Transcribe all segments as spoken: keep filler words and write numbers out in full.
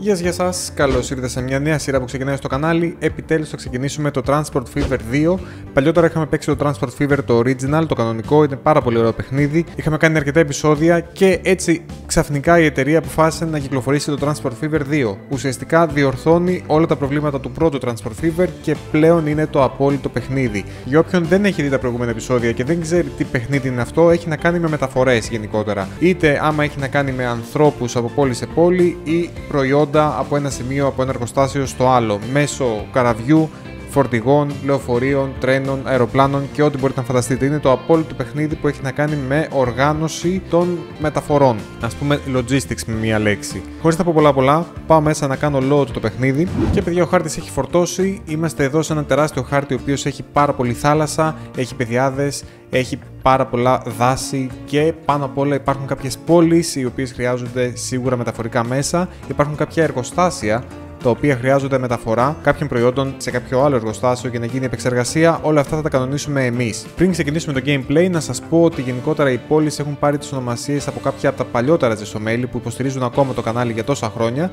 Γεια yes, yes, σας, καλώς ήρθατε σε μια νέα σειρά που ξεκινάει στο κανάλι. Επιτέλους θα ξεκινήσουμε το Transport Fever δύο. Παλιότερα είχαμε παίξει το Transport Fever το original, το κανονικό, ήταν πάρα πολύ ωραίο παιχνίδι. Είχαμε κάνει αρκετά επεισόδια και έτσι ξαφνικά η εταιρεία αποφάσισε να κυκλοφορήσει το Transport Fever δύο. Ουσιαστικά διορθώνει όλα τα προβλήματα του πρώτου Transport Fever και πλέον είναι το απόλυτο παιχνίδι. Για όποιον δεν έχει δει τα προηγούμενα επεισόδια και δεν ξέρει τι παιχνίδι είναι αυτό, έχει να κάνει με μεταφορές γενικότερα. Είτε άμα έχει να κάνει με ανθρώπους από πόλη σε πόλη ή προϊόντα από ένα σημείο, από ένα εργοστάσιο στο άλλο, μέσω καραβιού, φορτηγών, λεωφορείων, τρένων, αεροπλάνων και ό,τι μπορείτε να φανταστείτε. Είναι το απόλυτο παιχνίδι που έχει να κάνει με οργάνωση των μεταφορών. Ας πούμε logistics με μία λέξη. Χωρίς να πω πολλά πολλά, πάω μέσα να κάνω load το παιχνίδι. Και παιδιά, ο χάρτης έχει φορτώσει. Είμαστε εδώ σε ένα τεράστιο χάρτη, ο οποίος έχει πάρα πολύ θάλασσα, έχει πεδιάδες, έχει πάρα πολλά δάση και πάνω απ' όλα υπάρχουν κάποιες πόλεις οι οποίες χρειάζονται σίγουρα μεταφορικά μέσα. Υπάρχουν κάποια εργοστάσια τα οποία χρειάζονται μεταφορά κάποιων προϊόντων σε κάποιο άλλο εργοστάσιο για να γίνει επεξεργασία. Όλα αυτά θα τα κανονίσουμε εμείς. Πριν ξεκινήσουμε το gameplay, να σας πω ότι γενικότερα οι πόλεις έχουν πάρει τις ονομασίες από κάποια από τα παλιότερα ζεσομέλη που υποστηρίζουν ακόμα το κανάλι για τόσα χρόνια.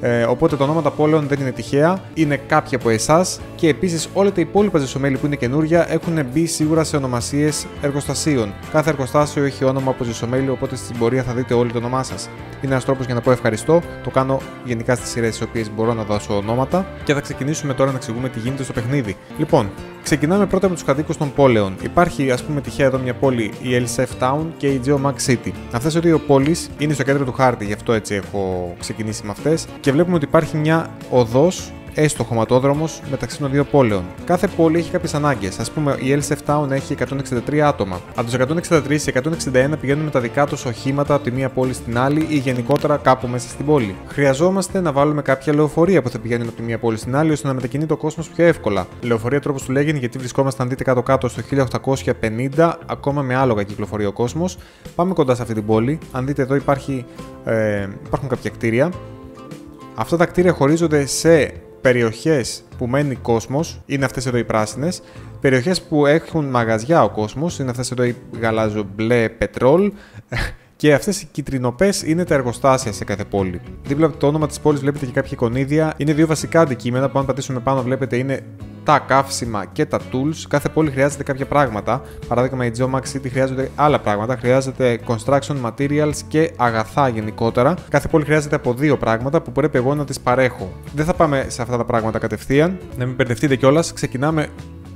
Ε, οπότε τα ονόματα πόλεων δεν είναι τυχαία, είναι κάποιοι από εσάς. Και επίσης όλα τα υπόλοιπα ζεσομέλη που είναι καινούρια έχουν μπει σίγουρα σε ονομασίες εργοστασίων. Κάθε εργοστάσιο έχει όνομα από ζεσομέλη, οπότε στην πορεία θα δείτε όλοι το όνομά σας. Είναι ένας τρόπος για να πω ευχαριστώ. Το κάνω γενικά στις σειρές στις οποίες μπορώ να δώσω ονόματα. Και θα ξεκινήσουμε τώρα να εξηγούμε τι γίνεται στο παιχνίδι. Λοιπόν, ξεκινάμε πρώτα με τους κατοίκους των πόλεων. Υπάρχει, ας πούμε, τυχαία εδώ μια πόλη, η Elsef Town και η Geomax City. Αυτές οι δύο πόλεις είναι στο κέντρο του χάρτη, γι' αυτό έτσι έχω ξεκινήσει με αυτές. Και βλέπουμε ότι υπάρχει μια οδός, έστω χωματόδρομος, μεταξύ των δύο πόλεων. Κάθε πόλη έχει κάποιες ανάγκες. Ας πούμε, η Elsef Town έχει εκατόν εξήντα τρία άτομα. Από τους εκατόν εξήντα τρία σε εκατόν εξήντα ένα πηγαίνουν με τα δικά τους οχήματα από τη μία πόλη στην άλλη ή γενικότερα κάπου μέσα στην πόλη. Χρειαζόμαστε να βάλουμε κάποια λεωφορεία που θα πηγαίνουν από τη μία πόλη στην άλλη ώστε να μετακινείται ο κόσμος πιο εύκολα. Λεωφορεία τρόπος του λέγεν, γιατί βρισκόμαστε, αν δείτε κάτω-κάτω, στο χίλια οκτακόσια πενήντα, ακόμα με άλογα κυκλοφορεί ο κόσμος. Πάμε κοντά σε αυτή την πόλη. Αν δείτε εδώ υπάρχει, ε, υπάρχουν κάποια κτίρια. Αυτά τα κτίρια χωρίζονται σε περιοχές που μένει κόσμος, είναι αυτές εδώ οι πράσινες. Περιοχές που έχουν μαγαζιά ο κόσμος, είναι αυτές εδώ οι γαλάζιο μπλε πετρόλ. Και αυτές οι κυτρινοπές είναι τα εργοστάσια σε κάθε πόλη. Δίπλα από το όνομα της πόλης βλέπετε και κάποια εικονίδια. Είναι δύο βασικά αντικείμενα που αν πατήσουμε πάνω βλέπετε είναι τα καύσιμα και τα tools. Κάθε πόλη χρειάζεται κάποια πράγματα. Παράδειγμα, η Geomax City χρειάζεται άλλα πράγματα. Χρειάζεται construction materials και αγαθά γενικότερα. Κάθε πόλη χρειάζεται από δύο πράγματα που πρέπει εγώ να τις παρέχω. Δεν θα πάμε σε αυτά τα πράγματα κατευθείαν. Να μην μπερδευτείτε κιόλας. Ξεκινάμε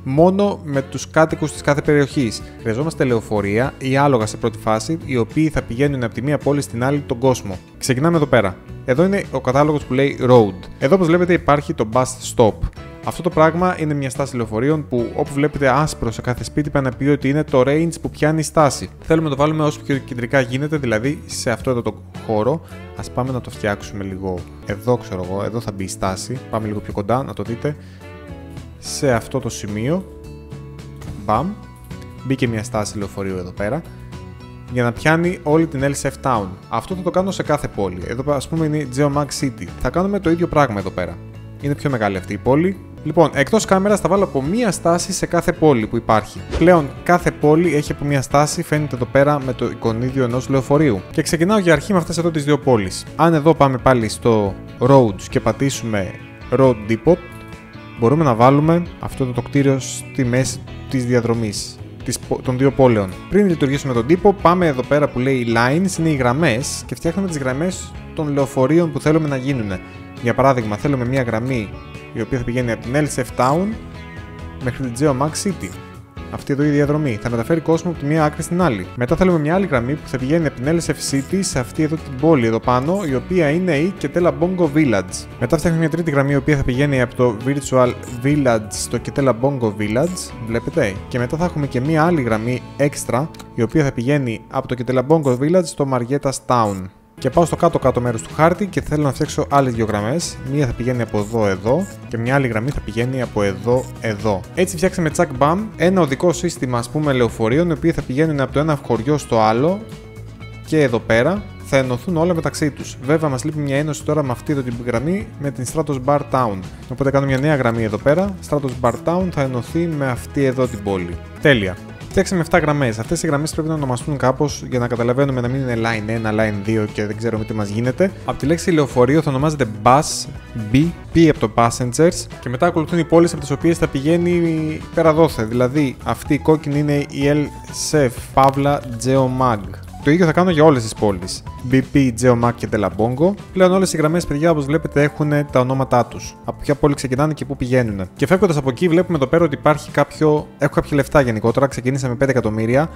μόνο με τους κάτοικους της κάθε περιοχής. Χρειαζόμαστε λεωφορεία ή άλογα σε πρώτη φάση, οι οποίοι θα πηγαίνουν από τη μία πόλη στην άλλη τον κόσμο. Ξεκινάμε εδώ πέρα. Εδώ είναι ο κατάλογος που λέει Road. Εδώ όπως βλέπετε υπάρχει το Bus Stop. Αυτό το πράγμα είναι μια στάση λεωφορείων που όπου βλέπετε άσπρο σε κάθε σπίτι παναπεί ότι είναι το range που πιάνει η στάση. Θέλουμε να το βάλουμε όσο πιο κεντρικά γίνεται, δηλαδή σε αυτό εδώ το χώρο. Ας πάμε να το φτιάξουμε λίγο εδώ, ξέρω εγώ, εδώ θα μπει η στάση. Πάμε λίγο πιο κοντά να το δείτε. Σε αυτό το σημείο, μπαμ, μπήκε μια στάση λεωφορείου εδώ πέρα για να πιάνει όλη την Elsef Town. Αυτό θα το κάνω σε κάθε πόλη. Εδώ ας πούμε είναι η Geomax City. Θα κάνουμε το ίδιο πράγμα εδώ πέρα. Είναι πιο μεγάλη αυτή η πόλη. Λοιπόν, εκτός κάμερας θα βάλω από μία στάση σε κάθε πόλη που υπάρχει. Πλέον κάθε πόλη έχει από μία στάση, φαίνεται εδώ πέρα με το εικονίδιο ενός λεωφορείου. Και ξεκινάω για αρχή με αυτές εδώ τις δύο πόλεις. Αν εδώ πάμε πάλι στο Roads και πατήσουμε Road Depot, μπορούμε να βάλουμε αυτό το κτίριο στη μέση της διαδρομής των δύο πόλεων. Πριν λειτουργήσουμε τον τύπο, πάμε εδώ πέρα που λέει Lines, είναι οι γραμμές και φτιάχνουμε τις γραμμές των λεωφορείων που θέλουμε να γίνουν. Για παράδειγμα, θέλουμε μια γραμμή η οποία θα πηγαίνει από την Elsef Town μέχρι την Geomax City. Αυτή εδώ η διαδρομή θα μεταφέρει κόσμο από τη μία άκρη στην άλλη. Μετά θέλουμε μια άλλη γραμμή που θα πηγαίνει από την Elsef City σε αυτή εδώ την πόλη εδώ πάνω, η οποία είναι η Ketelabongo Village. Μετά φτιάχνουμε μια τρίτη γραμμή η οποία θα πηγαίνει από το Virtual Village στο Ketelabongo Village, βλέπετε. Και μετά θα έχουμε και μια άλλη γραμμή έξτρα η οποία θα πηγαίνει από το Ketelabongo Village στο Marietta Town. Και πάω στο κάτω-κάτω μέρος του χάρτη και θέλω να φτιάξω άλλες δύο γραμμές. Μία θα πηγαίνει από εδώ-εδώ και μια άλλη γραμμή θα πηγαίνει από εδώ-εδώ. Έτσι φτιάξαμε τσακ μπαμ ένα οδικό σύστημα, ας πούμε, λεωφορείων, οι οποίοι θα πηγαίνουν από το ένα χωριό στο άλλο και εδώ πέρα. Θα ενωθούν όλα μεταξύ τους. Βέβαια, μας λείπει μια ένωση τώρα με αυτή εδώ την γραμμή, με την Stratos Bar Town. Οπότε κάνω μια νέα γραμμή εδώ πέρα. Stratos Bar Town θα ενωθεί με αυτή εδώ την πόλη. Τέλεια. φτιάξαμε εφτά γραμμές. Αυτές οι γραμμές πρέπει να ονομαστούν κάπως για να καταλαβαίνουμε να μην είναι line ένα, line δύο και δεν ξέρουμε τι μας γίνεται. Από τη λέξη λεωφορείο θα ονομάζεται bus, B, P από το passengers και μετά ακολουθούν οι πόλεις από τις οποίες θα πηγαίνει πέρα δόθε. Δηλαδή αυτή η κόκκινη είναι η Elsef, Παύλα, Geomag. Το ίδιο θα κάνω για όλες τις πόλεις. μπι πι, Geomax και Ketelabongo. Πλέον όλες οι γραμμές, παιδιά, όπως βλέπετε, έχουν τα ονόματά τους. Από ποια πόλη ξεκινάνε και πού πηγαίνουν. Και φεύγοντας από εκεί, βλέπουμε εδώ πέρα ότι υπάρχει κάποιο. Έχω κάποια λεφτά γενικότερα. Ξεκίνησα με πέντε εκατομμύρια.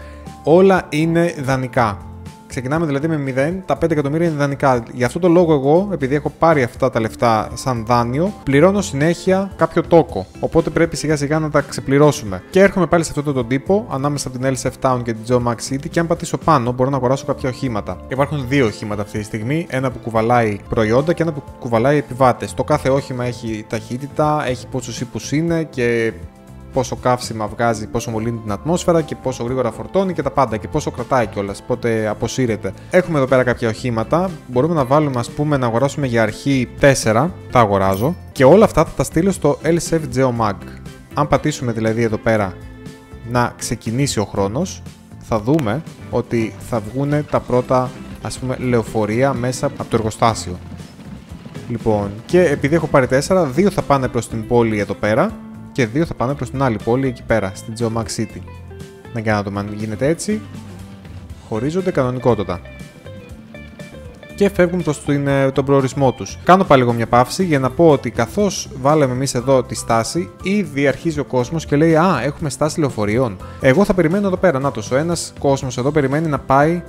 Όλα είναι δανεικά. Ξεκινάμε δηλαδή με μηδέν, τα πέντε εκατομμύρια είναι δανεικά. Γι' αυτό το λόγο, εγώ, επειδή έχω πάρει αυτά τα λεφτά σαν δάνειο, πληρώνω συνέχεια κάποιο τόκο. Οπότε πρέπει σιγά σιγά να τα ξεπληρώσουμε. Και έρχομαι πάλι σε αυτόν τον τύπο, ανάμεσα από την Elsef Town και την Geomax City. Και αν πατήσω πάνω, μπορώ να αγοράσω κάποια οχήματα. Υπάρχουν δύο οχήματα αυτή τη στιγμή: ένα που κουβαλάει προϊόντα και ένα που κουβαλάει επιβάτες. Το κάθε όχημα έχει ταχύτητα, έχει πόσους ύπους είναι και πόσο καύσιμα βγάζει, πόσο μολύνει την ατμόσφαιρα και πόσο γρήγορα φορτώνει και τα πάντα και πόσο κρατάει κιόλας, πότε αποσύρεται. Έχουμε εδώ πέρα κάποια οχήματα, μπορούμε να βάλουμε, ας πούμε, να αγοράσουμε για αρχή τέσσερα, τα αγοράζω και όλα αυτά θα τα στείλω στο Elsef Geomag. Αν πατήσουμε δηλαδή εδώ πέρα να ξεκινήσει ο χρόνος, θα δούμε ότι θα βγουν τα πρώτα, ας πούμε, λεωφορεία μέσα από το εργοστάσιο. Λοιπόν, και επειδή έχω πάρει τέσσερα, δύο θα πάνε προς την πόλη εδώ πέρα και δύο θα πάνε προς την άλλη πόλη εκεί πέρα, στην Geomax City. Να κάνω το αν γίνεται έτσι. Χωρίζονται κανονικότατα. Και φεύγουν προς την, τον προορισμό τους. Κάνω πάλι εγώ μια παύση για να πω ότι καθώς βάλαμε εμείς εδώ τη στάση, ήδη αρχίζει ο κόσμος και λέει «Α, έχουμε στάση λεωφορείων». Εγώ θα περιμένω εδώ πέρα. Νάτος, ο ένας κόσμος εδώ περιμένει να πάει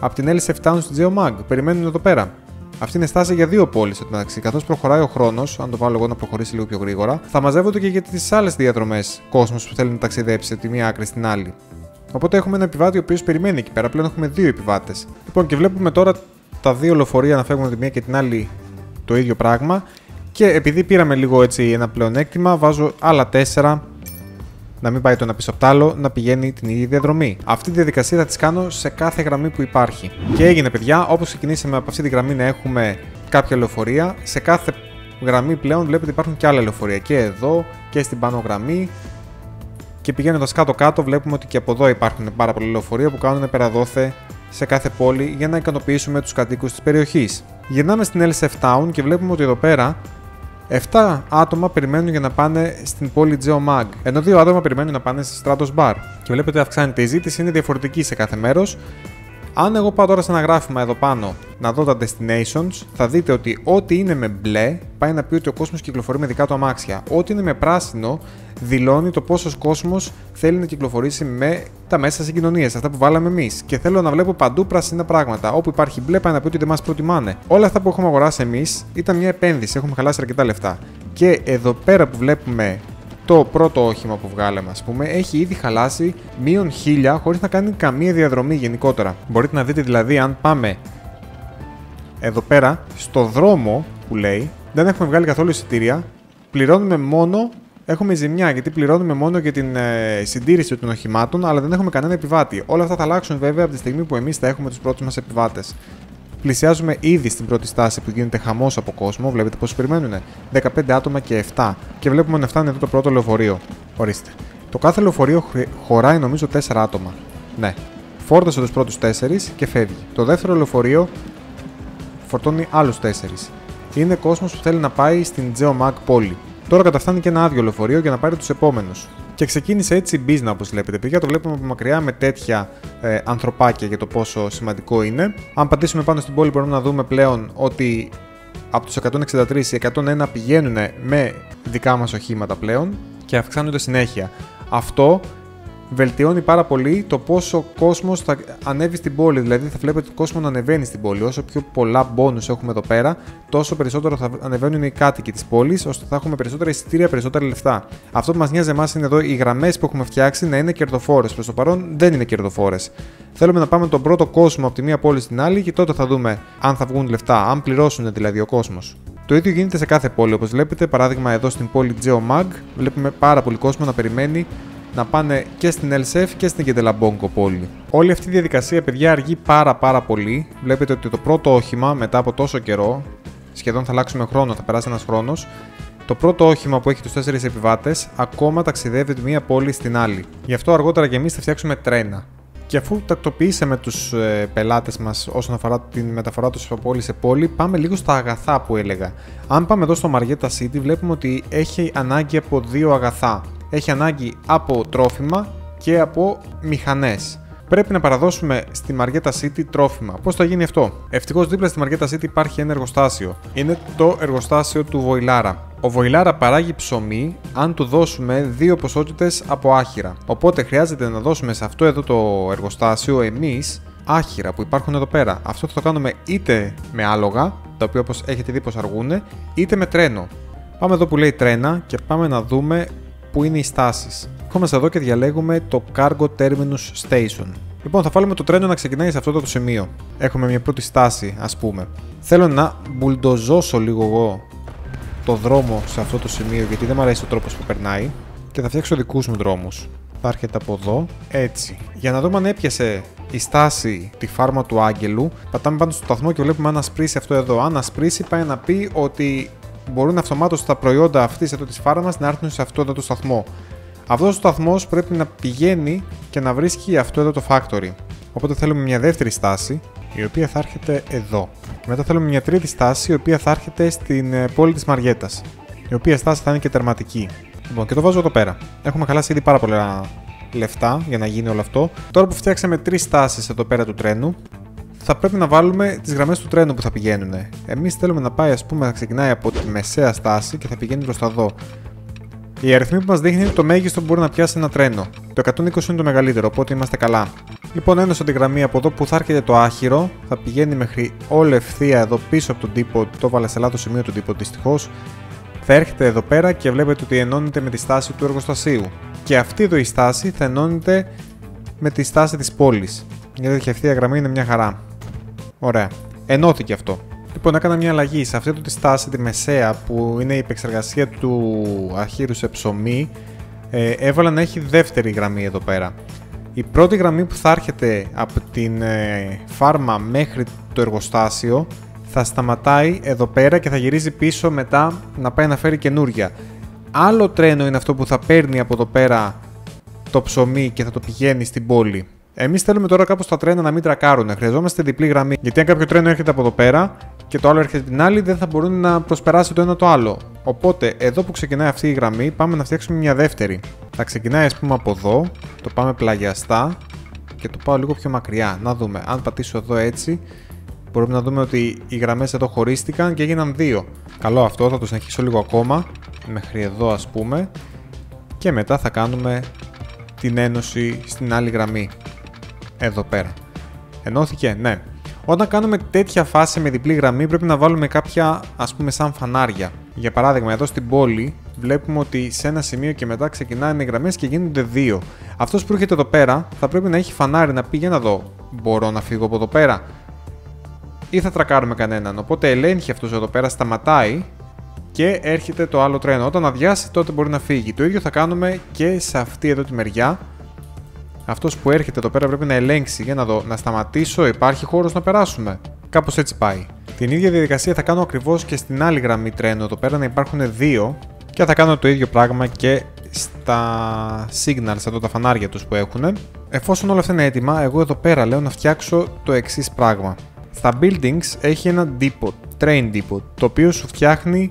από την Elsef Town στην Geomag. Περιμένουν εδώ πέρα. Αυτή είναι στάση για δύο πόλεις. Καθώς προχωράει ο χρόνος, αν το βάλω εγώ να προχωρήσει λίγο πιο γρήγορα, θα μαζεύονται και για τις άλλες διαδρομές κόσμος που θέλει να ταξιδέψει από τη μία άκρη στην άλλη. Οπότε έχουμε ένα επιβάτη ο οποίος περιμένει εκεί πέρα. Πλέον έχουμε δύο επιβάτες. Λοιπόν, και βλέπουμε τώρα τα δύο λεωφορεία να φεύγουν τη μία και την άλλη το ίδιο πράγμα. Και επειδή πήραμε λίγο έτσι ένα πλεονέκτημα, βάζω άλλα τέσσερα. Να μην πάει το ένα πίσω από το άλλο, να πηγαίνει την ίδια διαδρομή. Αυτή τη διαδικασία θα τις κάνω σε κάθε γραμμή που υπάρχει. Και έγινε, παιδιά, όπως ξεκινήσαμε από αυτή τη γραμμή να έχουμε κάποια λεωφορεία, σε κάθε γραμμή πλέον βλέπετε υπάρχουν και άλλα λεωφορεία. Και εδώ και στην πάνω γραμμή. Και πηγαίνοντας κάτω-κάτω, βλέπουμε ότι και από εδώ υπάρχουν πάρα πολλά λεωφορεία που κάνουν περαδόθε σε κάθε πόλη για να ικανοποιήσουμε τους κατοίκους της περιοχής. Γυρνάμε στην Elsef Town και βλέπουμε ότι εδώ πέρα εφτά άτομα περιμένουν για να πάνε στην πόλη Geomag, ενώ δύο άτομα περιμένουν να πάνε στη Stratos Bar. Και βλέπετε αυξάνεται η ζήτηση, είναι διαφορετική σε κάθε μέρος. Αν εγώ πάω τώρα σε ένα γράφημα εδώ πάνω να δω τα destinations, θα δείτε ότι ό,τι είναι με μπλε πάει να πει ότι ο κόσμος κυκλοφορεί με δικά του αμάξια. Ό,τι είναι με πράσινο δηλώνει το πόσος κόσμος θέλει να κυκλοφορήσει με τα μέσα συγκοινωνίας, αυτά που βάλαμε εμείς. Και θέλω να βλέπω παντού πράσινα πράγματα. Όπου υπάρχει μπλε πάει να πει ότι δεν μας προτιμάνε. Όλα αυτά που έχουμε αγοράσει εμείς ήταν μια επένδυση, έχουμε χαλάσει αρκετά λεφτά. Και εδώ πέρα που βλέπουμε το πρώτο όχημα που βγάλαμε, ας πούμε, έχει ήδη χαλάσει μείον χίλια χωρίς να κάνει καμία διαδρομή γενικότερα. Μπορείτε να δείτε δηλαδή, αν πάμε εδώ πέρα, στο δρόμο που λέει, δεν έχουμε βγάλει καθόλου εισιτήρια, πληρώνουμε μόνο, έχουμε ζημιά γιατί πληρώνουμε μόνο για την ε, συντήρηση των οχημάτων, αλλά δεν έχουμε κανένα επιβάτη. Όλα αυτά θα αλλάξουν βέβαια από τη στιγμή που εμείς θα έχουμε τους πρώτους μας επιβάτες. Πλησιάζουμε ήδη στην πρώτη στάση που γίνεται χαμός από κόσμο. Βλέπετε πόσοι περιμένουνε. δεκαπέντε άτομα και εφτά. Και βλέπουμε να φτάνει εδώ το πρώτο λεωφορείο. Ορίστε. Το κάθε λεωφορείο χωράει νομίζω τέσσερα άτομα. Ναι. Φόρτωσε τους πρώτους τέσσερις και φεύγει. Το δεύτερο λεωφορείο φορτώνει άλλους τέσσερις. Είναι κόσμος που θέλει να πάει στην Geomag πόλη. Τώρα καταφτάνει και ένα άδειο λεωφορείο για να πάρει τους επόμενους. Και ξεκίνησε έτσι η business, όπως βλέπετε, παιδιά. Το βλέπουμε από μακριά με τέτοια ε, ανθρωπάκια για το πόσο σημαντικό είναι. Αν πατήσουμε πάνω στην πόλη, μπορούμε να δούμε πλέον ότι από τους εκατόν εξήντα τρεις οι εκατόν ένα πηγαίνουν με δικά μας οχήματα πλέον και αυξάνονται συνέχεια. Αυτό βελτιώνει πάρα πολύ το πόσο κόσμος θα ανέβει στην πόλη. Δηλαδή, θα βλέπετε τον κόσμο να ανεβαίνει στην πόλη. Όσο πιο πολλά bonus έχουμε εδώ πέρα, τόσο περισσότερο θα ανεβαίνουν οι κάτοικοι της πόλης, ώστε θα έχουμε περισσότερα εισιτήρια, περισσότερα λεφτά. Αυτό που μας νοιάζει εμάς είναι εδώ οι γραμμές που έχουμε φτιάξει να είναι κερδοφόρες. Προς το παρόν δεν είναι κερδοφόρες. Θέλουμε να πάμε τον πρώτο κόσμο από τη μία πόλη στην άλλη και τότε θα δούμε αν θα βγουν λεφτά, αν πληρώσουν δηλαδή ο κόσμος. Το ίδιο γίνεται σε κάθε πόλη, όπως βλέπετε. Παράδειγμα, εδώ στην πόλη Geomag βλέπουμε πάρα πολύ κόσμο να περιμένει να πάνε και στην Elsef και στην Ketelabongo πόλη. Όλη αυτή η διαδικασία, παιδιά, αργεί πάρα πάρα πολύ. Βλέπετε ότι το πρώτο όχημα μετά από τόσο καιρό, σχεδόν θα αλλάξουμε χρόνο, θα περάσει ένας χρόνος, Το πρώτο όχημα που έχει τους τέσσερις επιβάτες ακόμα ταξιδεύει από μία πόλη στην άλλη. Γι' αυτό αργότερα και εμείς θα φτιάξουμε τρένα. Και αφού τακτοποιήσαμε τους ε, πελάτες μας όσον αφορά τη μεταφορά τους από πόλη σε πόλη, πάμε λίγο στα αγαθά που έλεγα. Αν πάμε εδώ στο Marietta City, βλέπουμε ότι έχει ανάγκη από δύο αγαθά. Έχει ανάγκη από τρόφιμα και από μηχανές. Πρέπει να παραδώσουμε στη Marietta City τρόφιμα. Πώς θα γίνει αυτό? Ευτυχώς δίπλα στη Marietta City υπάρχει ένα εργοστάσιο. Είναι το εργοστάσιο του Boilara. Ο Boilara παράγει ψωμί αν του δώσουμε δύο ποσότητες από άχυρα. Οπότε χρειάζεται να δώσουμε σε αυτό εδώ το εργοστάσιο εμείς άχυρα που υπάρχουν εδώ πέρα. Αυτό θα το κάνουμε είτε με άλογα, τα οποία όπως έχετε δει πως αργούν, είτε με τρένο. Πάμε εδώ που λέει τρένα και πάμε να δούμε που είναι οι στάσεις. Ερχόμαστε εδώ και διαλέγουμε το Cargo Terminus Station. Λοιπόν, θα βάλουμε το τρένο να ξεκινάει σε αυτό το σημείο. Έχουμε μια πρώτη στάση, ας πούμε. Θέλω να μπουλντοζώσω λίγο εγώ το δρόμο σε αυτό το σημείο, γιατί δεν μου αρέσει ο τρόπος που περνάει. Και θα φτιάξω δικούς μου δρόμους. Θα έρχεται από εδώ, έτσι. Για να δούμε αν έπιασε η στάση τη φάρμα του Άγγελου, πατάμε πάνω στο σταθμό και βλέπουμε αν ασπρίσει αυτό εδώ. Αν ασπρίσει, πάει να πει ότι μπορούν αυτομάτως τα προϊόντα αυτής εδώ της φάρμας να έρθουν σε αυτό εδώ το σταθμό. Αυτός ο σταθμός πρέπει να πηγαίνει και να βρίσκει αυτό εδώ το factory. Οπότε θέλουμε μια δεύτερη στάση, η οποία θα έρχεται εδώ. Και μετά θέλουμε μια τρίτη στάση, η οποία θα έρχεται στην πόλη της Μαριέτας. Η οποία στάση θα είναι και τερματική. Λοιπόν, και το βάζω εδώ πέρα. Έχουμε χαλάσει ήδη πάρα πολλά λεφτά για να γίνει όλο αυτό. Τώρα που φτιάξαμε τρεις στάσεις εδώ πέρα του τρένου, θα πρέπει να βάλουμε τις γραμμές του τρένου που θα πηγαίνουν. Εμείς θέλουμε να πάει, ας πούμε, να ξεκινάει από τη μεσαία στάση και θα πηγαίνει προς τα εδώ. Η αριθμή που μας δείχνει είναι το μέγιστο που μπορεί να πιάσει ένα τρένο. Το εκατόν είκοσι είναι το μεγαλύτερο, οπότε είμαστε καλά. Λοιπόν, ένωσα τη γραμμή από εδώ που θα έρχεται το άχυρο, θα πηγαίνει μέχρι όλη ευθεία εδώ πίσω από τον τύπο. Το βάλα σε λάθος σημείο του τύπο, δυστυχώς. Θα έρχεται εδώ πέρα και βλέπετε ότι ενώνεται με τη στάση του εργοστασίου. Και αυτή εδώ η στάση θα ενώνεται με τη στάση της πόλης. Μια τέτοια ευθεία γραμμή είναι μια χαρά. Ωραία. Ενώθηκε αυτό. Λοιπόν, έκανα μια αλλαγή σε αυτή τη στάση, τη μεσαία, που είναι η επεξεργασία του αχύρου σε ψωμί. Ε, έβαλα να έχει δεύτερη γραμμή εδώ πέρα. Η πρώτη γραμμή που θα έρχεται από την ε, φάρμα μέχρι το εργοστάσιο θα σταματάει εδώ πέρα και θα γυρίζει πίσω μετά να πάει να φέρει καινούρια. Άλλο τρένο είναι αυτό που θα παίρνει από εδώ πέρα το ψωμί και θα το πηγαίνει στην πόλη. Εμείς θέλουμε τώρα κάπως τα τρένα να μην τρακάρουν. Χρειαζόμαστε διπλή γραμμή. Γιατί αν κάποιο τρένο έρχεται από εδώ πέρα και το άλλο έρχεται την άλλη, δεν θα μπορούν να προσπεράσει το ένα το άλλο. Οπότε, εδώ που ξεκινάει αυτή η γραμμή, πάμε να φτιάξουμε μια δεύτερη. Θα ξεκινάει, ας πούμε, από εδώ. Το πάμε πλαγιαστά και το πάω λίγο πιο μακριά. Να δούμε. Αν πατήσω εδώ έτσι, μπορούμε να δούμε ότι οι γραμμές εδώ χωρίστηκαν και έγιναν δύο. Καλό αυτό. Θα το συνεχίσω λίγο ακόμα. Μέχρι εδώ, ας πούμε. Και μετά θα κάνουμε την ένωση στην άλλη γραμμή. Εδώ πέρα. Ενώθηκε, ναι. Όταν κάνουμε τέτοια φάση με διπλή γραμμή, πρέπει να βάλουμε κάποια, ας πούμε, σαν φανάρια. Για παράδειγμα, εδώ στην πόλη βλέπουμε ότι σε ένα σημείο και μετά ξεκινάνε οι γραμμές και γίνονται δύο. Αυτός που έρχεται εδώ πέρα θα πρέπει να έχει φανάρι να πει: για να δω, μπορώ να φύγω από εδώ πέρα, ή θα τρακάρουμε κανέναν. Οπότε ελέγχει αυτός εδώ πέρα, σταματάει και έρχεται το άλλο τρένο. Όταν αδειάσει, τότε μπορεί να φύγει. Το ίδιο θα κάνουμε και σε αυτή εδώ τη μεριά. Αυτός που έρχεται εδώ πέρα πρέπει να ελέγξει για να δω, να σταματήσω, υπάρχει χώρος να περάσουμε. Κάπως έτσι πάει. Την ίδια διαδικασία θα κάνω ακριβώς και στην άλλη γραμμή τρένου εδώ πέρα, να υπάρχουν δύο, και θα κάνω το ίδιο πράγμα και στα signals, εδώ τα φανάρια τους που έχουν. Εφόσον όλα αυτά είναι έτοιμα, εγώ εδώ πέρα λέω να φτιάξω το εξής πράγμα. Στα buildings έχει ένα depot, train depot, το οποίο σου φτιάχνει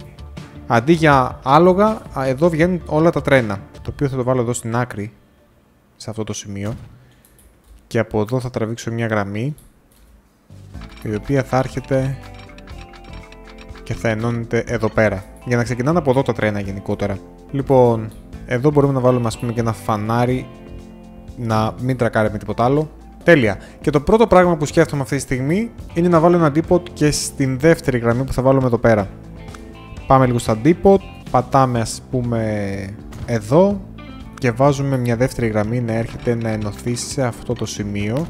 αντί για άλογα, εδώ βγαίνουν όλα τα τρένα. Το οποίο θα το βάλω εδώ στην άκρη. Σε αυτό το σημείο, και από εδώ θα τραβήξω μια γραμμή η οποία θα έρχεται και θα ενώνεται εδώ πέρα για να ξεκινάνε από εδώ τα τρένα γενικότερα. Λοιπόν, εδώ μπορούμε να βάλουμε, ας πούμε, και ένα φανάρι να μην τρακάρει με τίποτα άλλο. Τέλεια. Και το πρώτο πράγμα που σκέφτομαι αυτή τη στιγμή είναι να βάλω ένα depot και στην δεύτερη γραμμή που θα βάλουμε εδώ πέρα. Πάμε λίγο στα depot, πατάμε, ας πούμε, εδώ και βάζουμε μια δεύτερη γραμμή να έρχεται να ενωθεί σε αυτό το σημείο,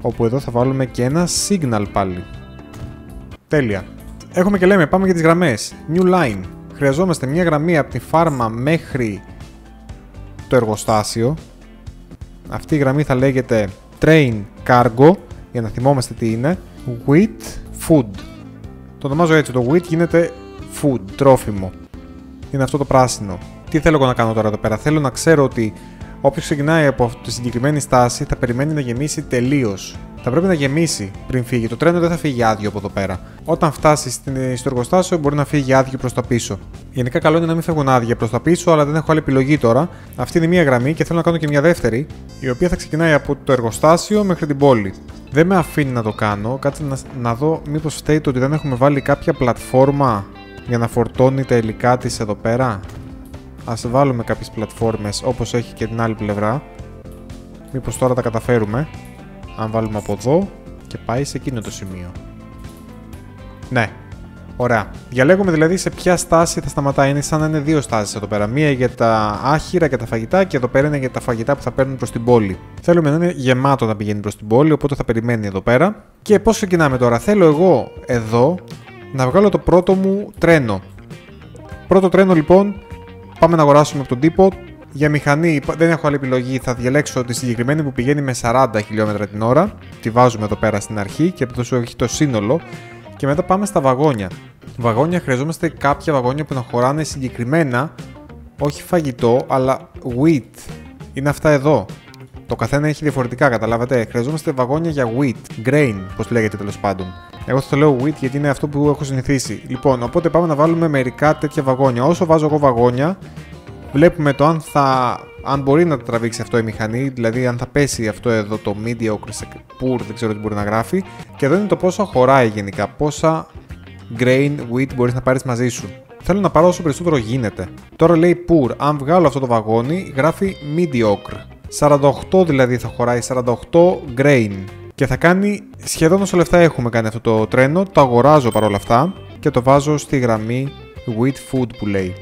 όπου εδώ θα βάλουμε και ένα signal πάλι. Τέλεια. Έχουμε και λέμε, πάμε για τις γραμμές. New line. Χρειαζόμαστε μια γραμμή από τη φάρμα μέχρι το εργοστάσιο. Αυτή η γραμμή θα λέγεται Train Cargo, για να θυμόμαστε τι είναι. Wheat Food. Το ονομάζω έτσι, το wheat γίνεται food, τρόφιμο. είναι αυτό το πράσινο. Τι θέλω εγώ να κάνω τώρα εδώ πέρα? Θέλω να ξέρω ότι όποιος ξεκινάει από αυτή τη συγκεκριμένη στάση θα περιμένει να γεμίσει τελείως. Θα πρέπει να γεμίσει πριν φύγει. Το τρένο δεν θα φύγει άδειο από εδώ πέρα. Όταν φτάσει στο εργοστάσιο, μπορεί να φύγει άδειο προς τα πίσω. Γενικά, καλό είναι να μην φεύγουν άδεια προς τα πίσω, αλλά δεν έχω άλλη επιλογή τώρα. Αυτή είναι μία γραμμή και θέλω να κάνω και μία δεύτερη, η οποία θα ξεκινάει από το εργοστάσιο μέχρι την πόλη. Δεν με αφήνει να το κάνω. Κάτσε να, να δω, μήπως φταίει το ότι δεν έχουμε βάλει κάποια πλατφόρμα για να φορτώνει τα υλικά της εδώ πέρα. Ας βάλουμε κάποιες πλατφόρμες όπως έχει και την άλλη πλευρά. Μήπως τώρα τα καταφέρουμε. Αν βάλουμε από εδώ και πάει σε εκείνο το σημείο. Ναι, ωραία. Διαλέγουμε δηλαδή σε ποια στάση θα σταματάει. Είναι σαν να είναι δύο στάσεις εδώ πέρα. Μία για τα άχυρα και τα φαγητά και εδώ πέρα είναι για τα φαγητά που θα παίρνουν προς την πόλη. Θέλουμε να είναι γεμάτο να πηγαίνει προς την πόλη, οπότε θα περιμένει εδώ πέρα. Και πώς ξεκινάμε τώρα? Θέλω εγώ εδώ να βγάλω το πρώτο μου τρένο. Πρώτο τρένο λοιπόν. Πάμε να αγοράσουμε από τον τύπο. Για μηχανή δεν έχω άλλη επιλογή. Θα διαλέξω τη συγκεκριμένη που πηγαίνει με σαράντα χιλιόμετρα την ώρα. Τη βάζουμε εδώ πέρα στην αρχή και το σου έχει το σύνολο. Και μετά πάμε στα βαγόνια. Βαγόνια, χρειαζόμαστε κάποια βαγόνια που να χωράνε συγκεκριμένα. Όχι φαγητό, αλλά wheat. Είναι αυτά εδώ. Το καθένα έχει διαφορετικά, καταλάβατε. Χρειαζόμαστε βαγόνια για wheat. Grain, πώς λέγεται τέλος πάντων. Εγώ θα το λέω wheat γιατί είναι αυτό που έχω συνηθίσει. Λοιπόν, οπότε πάμε να βάλουμε μερικά τέτοια βαγόνια. Όσο βάζω εγώ βαγόνια, βλέπουμε το αν, θα, αν μπορεί να τραβήξει αυτό η μηχανή, δηλαδή αν θα πέσει αυτό εδώ το media, ο κρυσεκπούρ, δεν ξέρω τι μπορεί να γράφει. Και εδώ είναι το πόσο χωράει γενικά, πόσα grain, wheat μπορείς να πάρεις μαζί σου. Θέλω να πάρω όσο περισσότερο γίνεται. Τώρα λέει poor, αν βγάλω αυτό το βαγόνι γράφει mediocre. σαράντα οκτώ δηλαδή θα χωράει, σαράντα οκτώ grain. Και θα κάνει σχεδόν όσο λεφτά έχουμε κάνει αυτό το τρένο, το αγοράζω παρόλα αυτά και το βάζω στη γραμμή wheat food που λέει.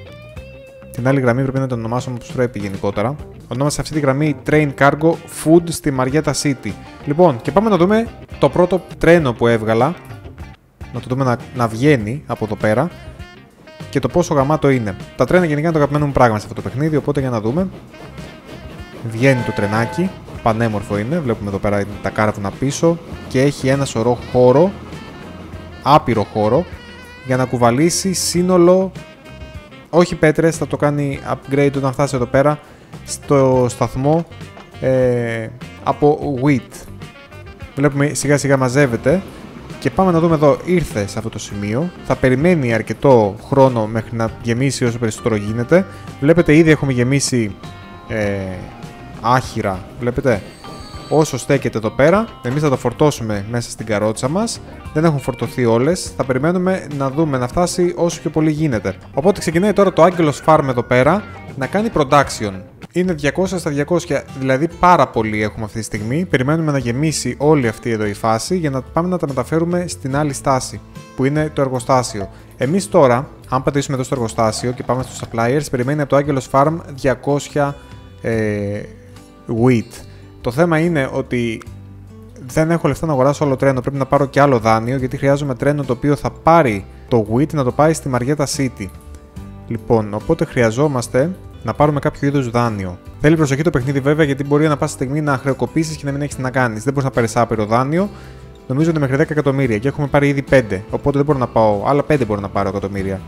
Την άλλη γραμμή πρέπει να την ονομάσω όπως πρέπει γενικότερα. Ονόμασα αυτή τη γραμμή Train Cargo Food στη Marietta City. Λοιπόν, και πάμε να δούμε το πρώτο τρένο που έβγαλα. Να το δούμε να, να βγαίνει από εδώ πέρα. Και το πόσο γαμάτο είναι. Τα τρένα γενικά είναι το αγαπημένο μου πράγμα σε αυτό το παιχνίδι. Οπότε για να δούμε. Βγαίνει το τρενάκι. Πανέμορφο είναι. Βλέπουμε εδώ πέρα τα κάρβουνα πίσω. Και έχει ένα σωρό χώρο. Άπειρο χώρο. Για να κουβαλήσει σύνολο. Όχι πέτρες, θα το κάνει upgrade όταν φτάσει εδώ πέρα στο σταθμό ε, από wheat. Βλέπουμε σιγά σιγά μαζεύεται και πάμε να δούμε εδώ, ήρθε σε αυτό το σημείο. Θα περιμένει αρκετό χρόνο μέχρι να γεμίσει όσο περισσότερο γίνεται. Βλέπετε ήδη έχουμε γεμίσει ε, άχυρα, βλέπετε. Όσο στέκεται εδώ πέρα, εμείς θα το φορτώσουμε μέσα στην καρότσα μας. Δεν έχουν φορτωθεί όλες. Θα περιμένουμε να δούμε να φτάσει όσο πιο πολύ γίνεται. Οπότε ξεκινάει τώρα το Angelos Farm εδώ πέρα να κάνει production. Είναι διακόσια στα διακόσια, δηλαδή πάρα πολύ έχουμε αυτή τη στιγμή. Περιμένουμε να γεμίσει όλη αυτή εδώ η φάση για να πάμε να τα μεταφέρουμε στην άλλη στάση που είναι το εργοστάσιο. Εμείς τώρα, αν πατήσουμε εδώ στο εργοστάσιο και πάμε στους suppliers, περιμένει από το Angelos Farm διακόσια ε, wheat. Το θέμα είναι ότι δεν έχω λεφτά να αγοράσω άλλο τρένο, πρέπει να πάρω και άλλο δάνειο γιατί χρειάζομαι τρένο το οποίο θα πάρει το wheat να το πάει στη Marietta City. Λοιπόν, οπότε χρειαζόμαστε να πάρουμε κάποιο είδους δάνειο. Θέλει προσοχή το παιχνίδι βέβαια γιατί μπορεί να πας στιγμή να χρεοκοπήσεις και να μην έχεις τι να κάνεις. Δεν μπορείς να πάρεις άπειρο δάνειο, νομίζω ότι μέχρι δέκα εκατομμύρια και έχουμε πάρει ήδη πέντε, οπότε δεν μπορώ να πάω, άλλα πέντε μπορώ να πάρω εκατομμύρια.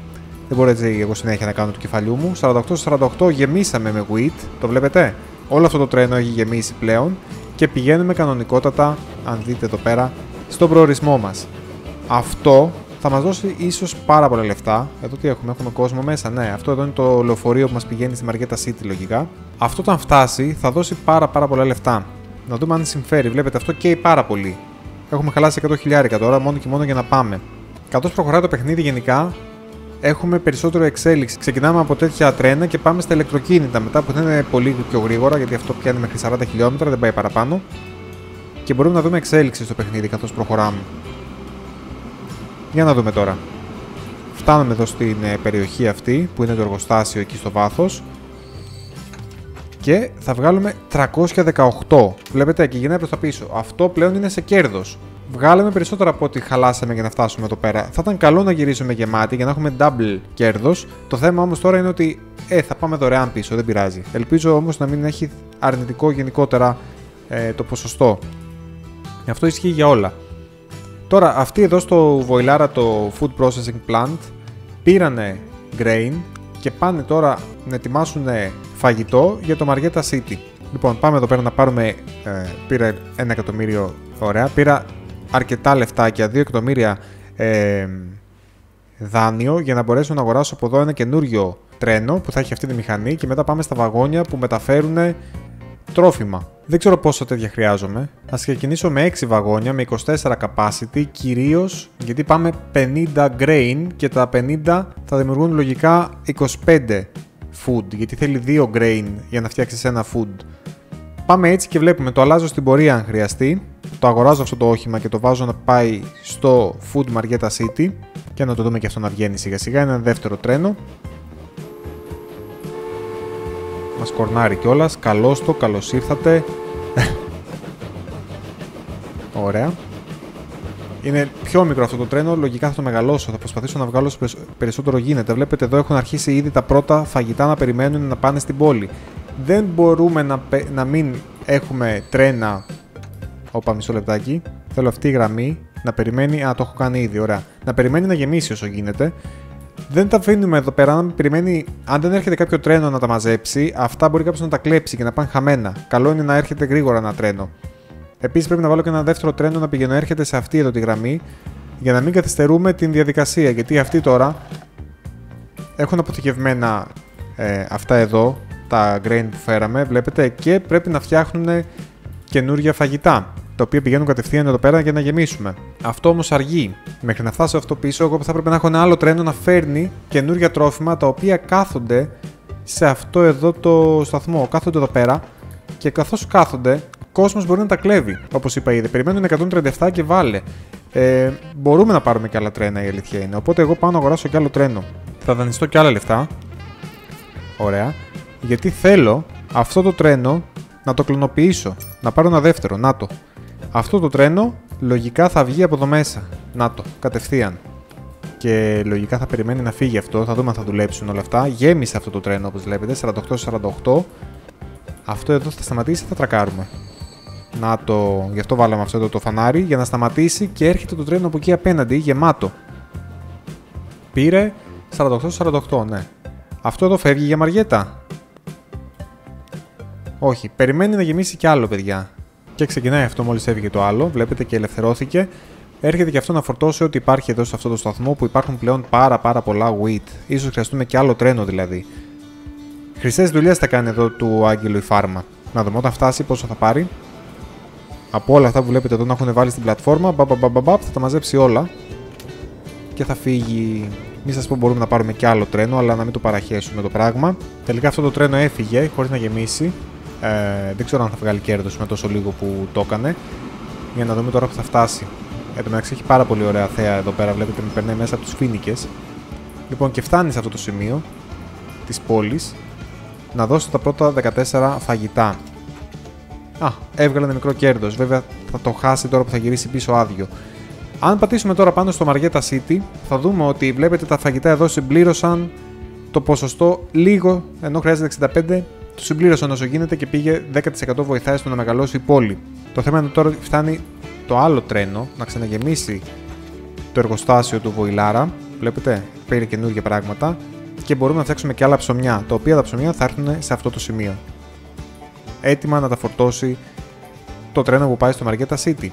Δεν μπορώ έτσι εγώ συνέχεια να κάνω του κεφαλιού μου. σαράντα οκτώ σαράντα οκτώ γεμίσαμε με wheat, το βλέπετε. Όλο αυτό το τρένο έχει γεμίσει πλέον και πηγαίνουμε κανονικότατα, αν δείτε εδώ πέρα, στον προορισμό μας. Αυτό θα μας δώσει ίσως πάρα πολλά λεφτά. Εδώ τι έχουμε, έχουμε κόσμο μέσα, ναι. Αυτό εδώ είναι το λεωφορείο που μας πηγαίνει στη Marietta City λογικά. Αυτό όταν φτάσει θα δώσει πάρα πάρα πολλά λεφτά. Να δούμε αν συμφέρει, βλέπετε αυτό καίει πάρα πολύ. Έχουμε χαλάσει εκατό χιλιάρικα τώρα μόνο και μόνο για να πάμε. Καθώς προχωράει το παιχνίδι γενικά, έχουμε περισσότερο εξέλιξη. Ξεκινάμε από τέτοια τρένα και πάμε στα ηλεκτροκίνητα μετά που θα είναι πολύ πιο γρήγορα γιατί αυτό πιάνει μέχρι σαράντα χιλιόμετρα, δεν πάει παραπάνω. Και μπορούμε να δούμε εξέλιξη στο παιχνίδι καθώς προχωράμε. Για να δούμε τώρα. Φτάνουμε εδώ στην περιοχή αυτή που είναι το εργοστάσιο εκεί στο βάθος. Και θα βγάλουμε τριακόσια δεκαοκτώ. Βλέπετε και γυρνάει προς τα πίσω. Αυτό πλέον είναι σε κέρδος. Βγάλαμε περισσότερα από ό,τι χαλάσαμε για να φτάσουμε εδώ πέρα. Θα ήταν καλό να γυρίσουμε γεμάτη για να έχουμε double κέρδος. Το θέμα όμως τώρα είναι ότι ε, θα πάμε δωρεάν πίσω, δεν πειράζει. Ελπίζω όμως να μην έχει αρνητικό γενικότερα ε, το ποσοστό. Αυτό ισχύει για όλα. Τώρα, αυτοί εδώ στο Boilara το Food Processing Plant πήρανε grain. Και και πάνε τώρα να ετοιμάσουν φαγητό για το Marietta City. Λοιπόν, πάμε εδώ πέρα να πάρουμε. Ε, πήρα ένα εκατομμύριο. Ωραία. Πήρα αρκετά λεφτάκια. Δύο εκατομμύρια ε, δάνειο για να μπορέσω να αγοράσω από εδώ ένα καινούριο τρένο που θα έχει αυτή τη μηχανή. Και μετά πάμε στα βαγόνια που μεταφέρουν τρόφιμα. Δεν ξέρω πόσο τέτοια χρειάζομαι. Ας ξεκινήσω με έξι βαγόνια, με είκοσι τέσσερα capacity, κυρίως γιατί πάμε πενήντα grain και τα πενήντα θα δημιουργούν λογικά είκοσι πέντε food, γιατί θέλει δύο grain για να φτιάξεις ένα food. Πάμε έτσι και βλέπουμε, το αλλάζω στην πορεία αν χρειαστεί. Το αγοράζω αυτό το όχημα και το βάζω να πάει στο Food Marietta City και να το δούμε και αυτό να βγαίνει σιγά σιγά, ένα δεύτερο τρένο. Μας κορνάρει κιόλας, καλώς το, καλώς ήρθατε. Ωραία. Είναι πιο μικρό αυτό το τρένο, λογικά θα το μεγαλώσω, θα προσπαθήσω να βγάλω όσο περισσότερο γίνεται. Βλέπετε εδώ έχουν αρχίσει ήδη τα πρώτα φαγητά να περιμένουν να πάνε στην πόλη. Δεν μπορούμε να, να μην έχουμε τρένα. Όπα, μισό λεπτάκι, θέλω αυτή η γραμμή να περιμένει, α το έχω κάνει ήδη, ωραία. Να περιμένει να γεμίσει όσο γίνεται. Δεν τα αφήνουμε εδώ πέρα, αν, περιμένει, αν δεν έρχεται κάποιο τρένο να τα μαζέψει, αυτά μπορεί κάποιος να τα κλέψει και να πάνε χαμένα. Καλό είναι να έρχεται γρήγορα ένα τρένο. Επίσης πρέπει να βάλω και ένα δεύτερο τρένο να πηγαίνω, έρχεται σε αυτή εδώ τη γραμμή, για να μην καθυστερούμε την διαδικασία, γιατί αυτοί τώρα έχουν αποθηκευμένα ε, αυτά εδώ, τα grain που φέραμε, βλέπετε, και πρέπει να φτιάχνουν καινούργια φαγητά, τα οποία πηγαίνουν κατευθείαν εδώ πέρα για να γεμίσουμε. Αυτό όμως αργεί. Μέχρι να φτάσω αυτό πίσω, εγώ θα πρέπει να έχω ένα άλλο τρένο να φέρνει καινούργια τρόφιμα τα οποία κάθονται σε αυτό εδώ το σταθμό. Κάθονται εδώ πέρα και καθώς κάθονται, ο κόσμος μπορεί να τα κλέβει. Όπως είπα ήδη, περιμένουν εκατόν τριάντα επτά και βάλε. Ε, μπορούμε να πάρουμε και άλλα τρένα, η αλήθεια είναι. Οπότε εγώ πάω να αγοράσω και άλλο τρένο. Θα δανειστώ και άλλα λεφτά. Ωραία. Γιατί θέλω αυτό το τρένο να το κλωνοποιήσω. Να πάρω ένα δεύτερο. Να το. Αυτό το τρένο λογικά θα βγει από εδώ μέσα. Να το, κατευθείαν. Και λογικά θα περιμένει να φύγει αυτό. Θα δούμε αν θα δουλέψουν όλα αυτά. Γέμισε αυτό το τρένο όπως βλέπετε. σαράντα οκτώ σαράντα οκτώ. Αυτό εδώ θα σταματήσει, θα τρακάρουμε. Να το. Γι' αυτό βάλαμε αυτό εδώ το φανάρι. Για να σταματήσει και έρχεται το τρένο από εκεί απέναντι. Γεμάτο. Πήρε σαράντα οκτώ σαράντα οκτώ, ναι. Αυτό εδώ φεύγει για Marietta. Όχι. Περιμένει να γεμίσει κι άλλο, παιδιά. Και ξεκινάει αυτό μόλις έφυγε το άλλο, βλέπετε και ελευθερώθηκε. Έρχεται και αυτό να φορτώσει ό,τι υπάρχει εδώ σε αυτό το σταθμό που υπάρχουν πλέον πάρα πάρα πολλά wheat. Ίσως χρειαστούμε και άλλο τρένο δηλαδή. Χρυσές δουλειές θα κάνει εδώ του Άγγελου η φάρμα. Να δούμε όταν φτάσει πόσο θα πάρει. Από όλα αυτά που βλέπετε εδώ να έχουν βάλει στην πλατφόρμα, μπα, μπα, μπα, μπα, θα τα μαζέψει όλα. Και θα φύγει. Μην σας πω μπορούμε να πάρουμε και άλλο τρένο, αλλά να μην το παραχέσουμε το πράγμα. Τελικά αυτό το τρένο έφυγε χωρίς να γεμίσει. Ε, δεν ξέρω αν θα βγάλει κέρδος με τόσο λίγο που το έκανε. Για να δούμε τώρα που θα φτάσει. Εν τω μεταξύ έχει πάρα πολύ ωραία θέα εδώ πέρα. Βλέπετε με περνάει μέσα από τους φοίνικες. Λοιπόν, και φτάνει σε αυτό το σημείο της πόλης να δώσω τα πρώτα δεκατέσσερα φαγητά. Α, έβγαλε ένα μικρό κέρδος. Βέβαια θα το χάσει τώρα που θα γυρίσει πίσω άδειο. Αν πατήσουμε τώρα πάνω στο Marietta City, θα δούμε ότι βλέπετε τα φαγητά εδώ συμπλήρωσαν το ποσοστό λίγο, ενώ χρειάζεται εξήντα πέντε. Το συμπλήρωσαν όσο γίνεται και πήγε δέκα τοις εκατό βοηθάει στο να μεγαλώσει η πόλη. Το θέμα είναι τώρα ότι φτάνει το άλλο τρένο να ξαναγεμίσει το εργοστάσιο του Βοηλάρα. Βλέπετε, πήρε καινούργια πράγματα και μπορούμε να φτιάξουμε και άλλα ψωμιά, τα οποία τα ψωμιά θα έρθουν σε αυτό το σημείο. Έτοιμα να τα φορτώσει το τρένο που πάει στο Marietta City.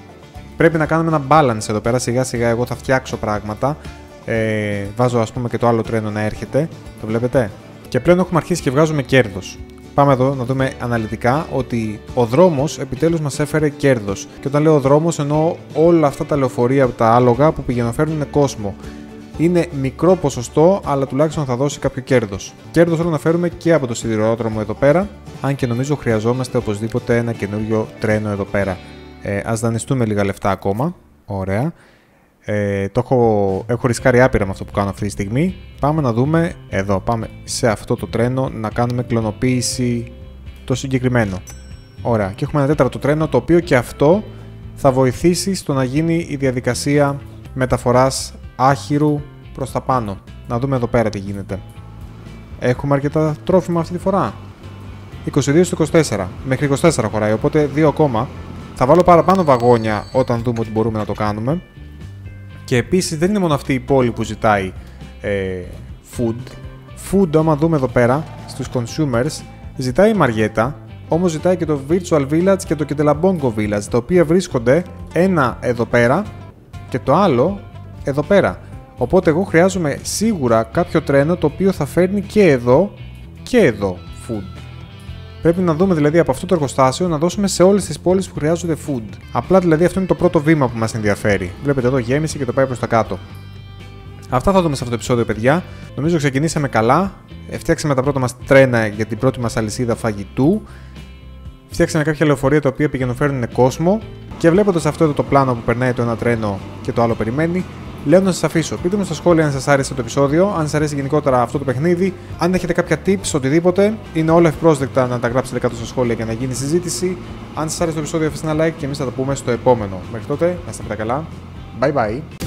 Πρέπει να κάνουμε ένα balance εδώ πέρα, σιγά σιγά εγώ θα φτιάξω πράγματα. Ε, βάζω ας πούμε και το άλλο τρένο να έρχεται, το βλέπετε. Και πλέον έχουμε αρχίσει και βγάζουμε κέρδος. Πάμε εδώ να δούμε αναλυτικά ότι ο δρόμος επιτέλους μας έφερε κέρδος. Και όταν λέω δρόμος εννοώ όλα αυτά τα λεωφορεία, τα άλογα που πηγαίνουν κόσμο. Είναι μικρό ποσοστό, αλλά τουλάχιστον θα δώσει κάποιο κέρδος. Κέρδος θέλω να φέρουμε και από το σιδηρόδρομο εδώ πέρα, αν και νομίζω χρειαζόμαστε οπωσδήποτε ένα καινούριο τρένο εδώ πέρα. Ε, ας δανειστούμε λίγα λεφτά ακόμα. Ωραία. Ε, το έχω, έχω ρισκάρει άπειρα με αυτό που κάνω αυτή τη στιγμή. Πάμε να δούμε εδώ. Πάμε σε αυτό το τρένο να κάνουμε κλωνοποίηση το συγκεκριμένο. Ωραία. Και έχουμε ένα τέταρτο τρένο το οποίο και αυτό θα βοηθήσει στο να γίνει η διαδικασία μεταφοράς άχυρου προς τα πάνω. Να δούμε εδώ πέρα τι γίνεται. Έχουμε αρκετά τρόφιμα αυτή τη φορά. είκοσι δύο στο είκοσι τέσσερα. Μέχρι είκοσι τέσσερα χωράει. Οπότε δύο ακόμα. Θα βάλω παραπάνω βαγόνια όταν δούμε ότι μπορούμε να το κάνουμε. Και επίσης δεν είναι μόνο αυτή η πόλη που ζητάει ε, food. Food, άμα δούμε εδώ πέρα, στους consumers, ζητάει η Μαριέτα, όμως ζητάει και το Virtual Village και το Ketelabongo Village, τα οποία βρίσκονται ένα εδώ πέρα και το άλλο εδώ πέρα. Οπότε εγώ χρειάζομαι σίγουρα κάποιο τρένο το οποίο θα φέρνει και εδώ και εδώ food. Πρέπει να δούμε δηλαδή από αυτό το εργοστάσιο να δώσουμε σε όλες τις πόλεις που χρειάζονται food. Απλά δηλαδή αυτό είναι το πρώτο βήμα που μας ενδιαφέρει. Βλέπετε εδώ γέμιση και το πάει προς τα κάτω. Αυτά θα δούμε σε αυτό το επεισόδιο, παιδιά. Νομίζω ξεκινήσαμε καλά. Φτιάξαμε τα πρώτα μας τρένα για την πρώτη μας αλυσίδα φαγητού. Φτιάξαμε κάποια λεωφορεία τα οποία πηγαίνουν φέρνουν κόσμο. Και βλέποντας αυτό εδώ το πλάνο που περνάει το ένα τρένο και το άλλο περιμένει, λέω να σας αφήσω. Πείτε μου στα σχόλια αν σας άρεσε το επεισόδιο, αν σας αρέσει γενικότερα αυτό το παιχνίδι, αν έχετε κάποια tips, οτιδήποτε. Είναι όλα ευπρόσδεκτα να τα γράψετε κάτω στα σχόλια για να γίνει συζήτηση. Αν σας άρεσε το επεισόδιο, αφήστε ένα like και εμείς θα τα πούμε στο επόμενο. Μέχρι τότε, να είστε καλά. Bye bye.